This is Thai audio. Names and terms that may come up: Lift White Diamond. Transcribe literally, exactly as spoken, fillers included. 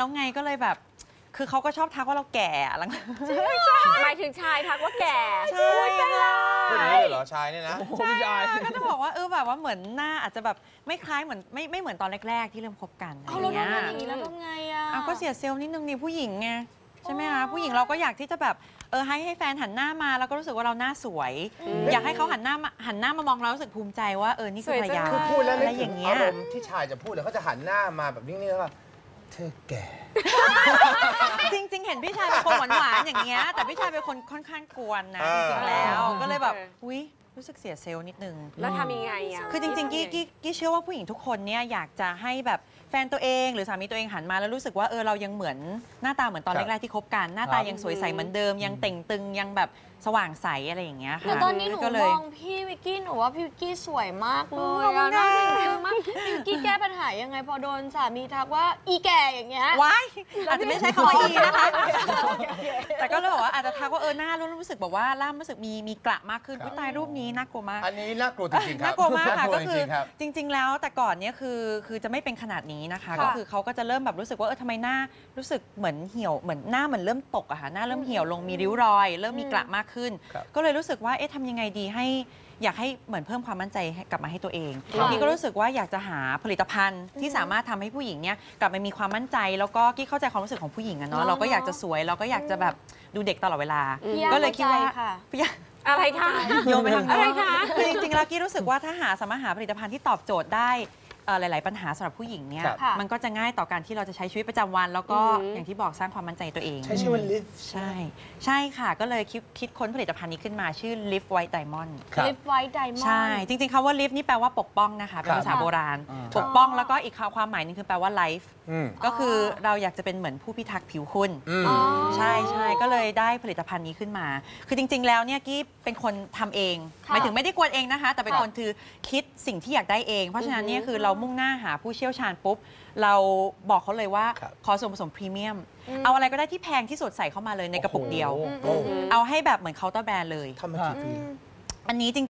แล้วไงก็เลยแบบคือเขาก็ชอบทักว่าเราแก่หลังหมายถึงชายทักว่าแก่ใช่เลยเหรอชายเนี่ยนะใช่ก็จะบอกว่าเออแบบว่าเหมือนหน้าอาจจะแบบไม่คล้ายเหมือนไม่ไม่เหมือนตอนแรกๆที่เริ่มคบกันเอาเราทำอย่างนี้แล้วทำไงอ่ะเอาก็เสียเซลล์นิดนึงนี่ผู้หญิงไงใช่ไหมคะผู้หญิงเราก็อยากที่จะแบบเออให้ให้แฟนหันหน้ามาแล้วก็รู้สึกว่าเราหน้าสวยอยากให้เขาหันหน้ามาหันหน้ามามองเรารู้สึกภูมิใจว่าเออนี่คือภรรยาคือพูดแล้วอะไรอย่างเงี้ยอารมณ์ที่ชายจะพูดแล้วเขาจะหันหน้ามาแบบนิ่งๆแล้วเธอแก่จริงๆเห็นพี่ชายเป็นคนหวานๆอย่างเงี้ยแต่พี่ชายเป็นคนค่อนข้างกวนนะจริงๆแล้วก็เลยแบบอุ๊ยรู้สึกเสียเซลล์นิดนึงแล้วทำยังไงอ่ะคือจริงๆกี้เชื่อว่าผู้หญิงทุกคนเนี่ยอยากจะให้แบบแฟนตัวเองหรือสามีตัวเองหันมาแล้วรู้สึกว่าเออเรายังเหมือนหน้าตาเหมือนตอนแรกๆที่คบกันหน้าตายังสวยใสเหมือนเดิมยังเต่งตึงยังแบบสว่างใสอะไรอย่างเงี้ยค่ะแต่ตอนนี้หนูมองพี่วิกกี้หนูว่าพี่วิกกี้สวยมากเลยน่าทึ่งมากพี่วิกกี้แก้ปัญหายังไงพอโดนสามีทักว่าอีแก่อย่างเงี้ยว้ายอาจจะไม่ใช่คำว่าอีนะคะแต่ก็เลยบอกว่าอาจจะทักว่าเออหน้ารู้สึกแบบว่าล่ามรู้สึกมีมีกระมากขึ้นผู้ตายรูปนี้น่ากลัวมากอันนี้น่ากลัวจริงๆครับน่ากลัวมากค่ะก็คือจริงๆแล้วแต่ก่อนเนี้ยคือคือจะไม่เป็นขนาดนี้นะคะก็คือเขาก็จะเริ่มแบบรู้สึกว่าเออทำไมหน้ารู้สึกเหมือนเหี่ยวเหมือนหน้าเหมือนเริ่มตกอะค่ะหน้าเริ่มเหี่ยวลงมีริ้วรอยเริ่มมีกระมากขึ้นก็เลยรู้สึกว่าเอ๊ะทำยังไงดีให้อยากให้เหมือนเพิ่มความมั่นใจกลับมาให้ตัวเองกี้ก็รู้สึกว่าอยากจะหาผลิตภัณฑ์ที่สามารถทำให้ผู้หญิงเนี้ยกลับมามีความมั่นใจแล้วก็กี้เข้าใจความรู้สึกของผู้หญิงอะเนาะเราก็อยากจะสวยเราก็อยากจะแบบดูเด็กตลอดเวลาก็เลยคิดว่าอะไรคะโยมไปทางอะไรคะคือจริงๆแล้วกี้รู้สึกว่าถ้าหาสามารถหาผลิตภัณฑ์ที่ตอบโจทย์ได้หลายๆปัญหาสำหรับผู้หญิงเนี่ยมันก็จะง่ายต่อการที่เราจะใช้ชีวิตประจำวันแล้วก็อย่างที่บอกสร้างความมั่นใจตัวเองใช้ชื่อว่า Lift ใช่ใช่ค่ะก็เลยคิดค้นผลิตภัณฑ์นี้ขึ้นมาชื่อ Lift White Diamond Lift White Diamond ใช่จริงๆคำว่า Lift นี่แปลว่าปกป้องนะคะเป็นภาษาโบราณปกป้องแล้วก็อีกความหมายนึงคือแปลว่า Life ก็คือเราอยากจะเป็นเหมือนผู้พิทักษ์ผิวคุณใช่ใช่ก็เลยได้ผลิตภัณฑ์นี้ขึ้นมาคือจริงๆแล้วเนี่ยกี้เป็นคนทำเองหมายถึงไม่ได้กวนเองนะคะแต่เป็นคนคือคิดสิ่งที่อยากได้เองเพราะฉะนั้นเนี่ยคือเรามุ่งหน้าหาผู้เชี่ยวชาญปุ๊บเราบอกเขาเลยว่าขอส่วนผสมพรีเมียมเอาอะไรก็ได้ที่แพงที่สุดใส่เข้ามาเลยในกระปุกเดียวเอาให้แบบเหมือนเคาน์เตอร์แบรนด์เลยทำมากี่ปีอันนี้จริง